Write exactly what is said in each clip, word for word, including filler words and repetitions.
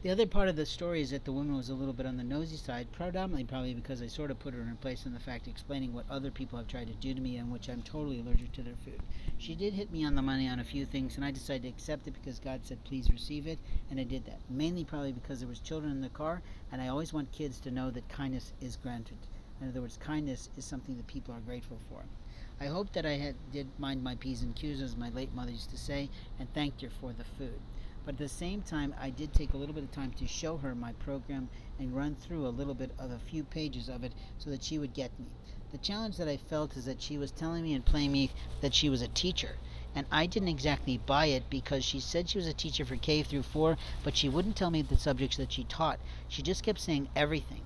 The other part of the story is that the woman was a little bit on the nosy side, predominantly probably because I sort of put her in her place in the fact explaining what other people have tried to do to me and which I'm totally allergic to their food. She did hit me on the money on a few things, and I decided to accept it because God said please receive it, and I did that. Mainly probably because there was children in the car, and I always want kids to know that kindness is granted. In other words, kindness is something that people are grateful for. I hope that I had, did mind my P's and Q's, as my late mother used to say, and thanked her for the food. But at the same time, I did take a little bit of time to show her my program and run through a little bit of a few pages of it so that she would get me. The challenge that I felt is that she was telling me and playing me that she was a teacher. And I didn't exactly buy it because she said she was a teacher for K through four, but she wouldn't tell me the subjects that she taught. She just kept saying everything.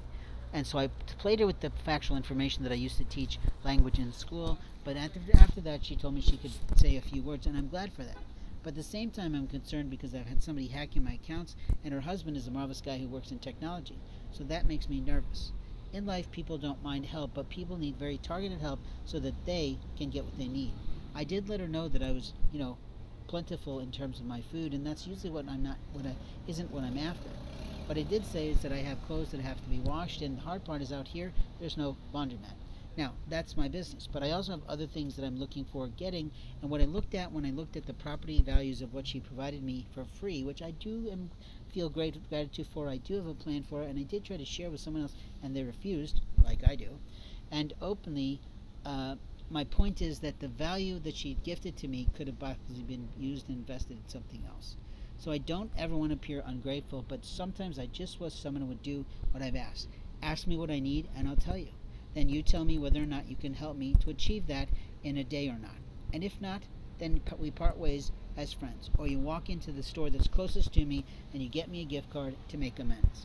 And so I played her with the factual information that I used to teach language in school. But after, after that, she told me she could say a few words, and I'm glad for that. But at the same time, I'm concerned because I've had somebody hacking my accounts, and her husband is a marvelous guy who works in technology. So that makes me nervous. In life, people don't mind help, but people need very targeted help so that they can get what they need. I did let her know that I was, you know, plentiful in terms of my food, and that's usually what I'm not, what I, isn't what I'm after. What I did say is that I have clothes that have to be washed, and the hard part is out here, there's no laundromat. Now, that's my business, but I also have other things that I'm looking for getting, and what I looked at when I looked at the property values of what she provided me for free, which I do am, feel great gratitude for, I do have a plan for it, and I did try to share with someone else, and they refused, like I do, and openly, uh, my point is that the value that she gifted to me could have possibly been used and invested in something else. So I don't ever want to appear ungrateful, but sometimes I just wish someone would do what I've asked. Ask me what I need, and I'll tell you. Then you tell me whether or not you can help me to achieve that in a day or not. And if not, then we part ways as friends. Or you walk into the store that's closest to me and you get me a gift card to make amends.